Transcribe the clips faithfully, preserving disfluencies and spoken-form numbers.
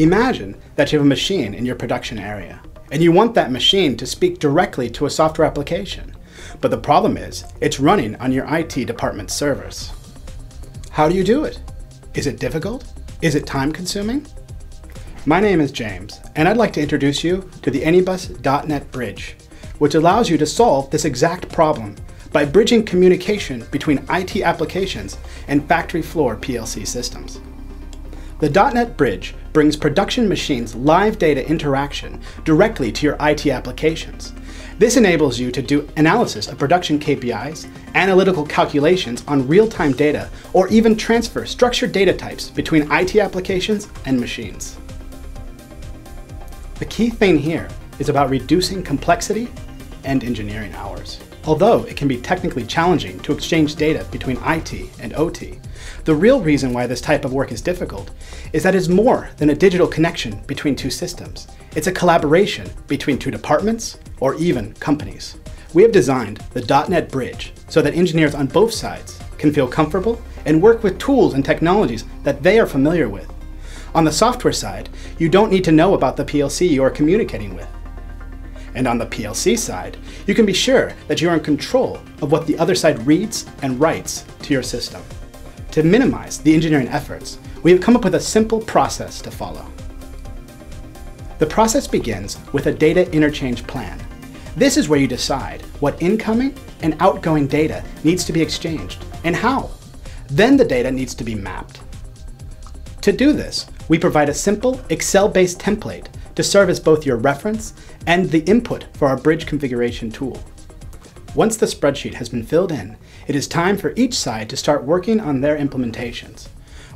Imagine that you have a machine in your production area, and you want that machine to speak directly to a software application. But the problem is, it's running on your I T department's servers. How do you do it? Is it difficult? Is it time-consuming? My name is James, and I'd like to introduce you to the Anybus dot net Bridge, which allows you to solve this exact problem by bridging communication between I T applications and factory floor P L C systems. The dot net Bridge brings production machines' live data interaction directly to your I T applications. This enables you to do analysis of production K P Is, analytical calculations on real-time data, or even transfer structured data types between I T applications and machines. The key thing here is about reducing complexity and engineering hours. Although it can be technically challenging to exchange data between I T and O T, the real reason why this type of work is difficult is that it's more than a digital connection between two systems. It's a collaboration between two departments or even companies. We have designed the dot net Bridge so that engineers on both sides can feel comfortable and work with tools and technologies that they are familiar with. On the software side, you don't need to know about the P L C you are communicating with. And on the P L C side, you can be sure that you are in control of what the other side reads and writes to your system. To minimize the engineering efforts, we have come up with a simple process to follow. The process begins with a data interchange plan. This is where you decide what incoming and outgoing data needs to be exchanged and how. Then the data needs to be mapped. To do this, we provide a simple Excel-based template to serve as both your reference and the input for our bridge configuration tool. Once the spreadsheet has been filled in, it is time for each side to start working on their implementations.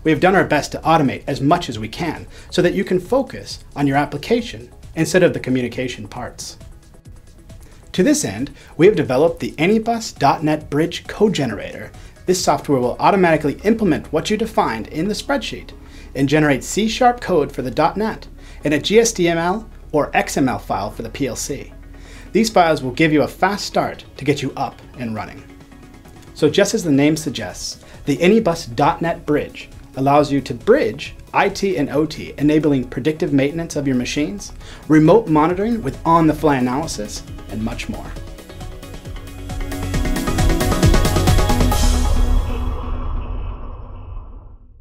We have done our best to automate as much as we can so that you can focus on your application instead of the communication parts. To this end, we have developed the Anybus dot net Bridge Code Generator. This software will automatically implement what you defined in the spreadsheet and generate C sharp code for the dot net. And a G S D M L or X M L file for the P L C. These files will give you a fast start to get you up and running. So just as the name suggests, the Anybus dot net Bridge allows you to bridge I T and O T, enabling predictive maintenance of your machines, remote monitoring with on-the-fly analysis, and much more.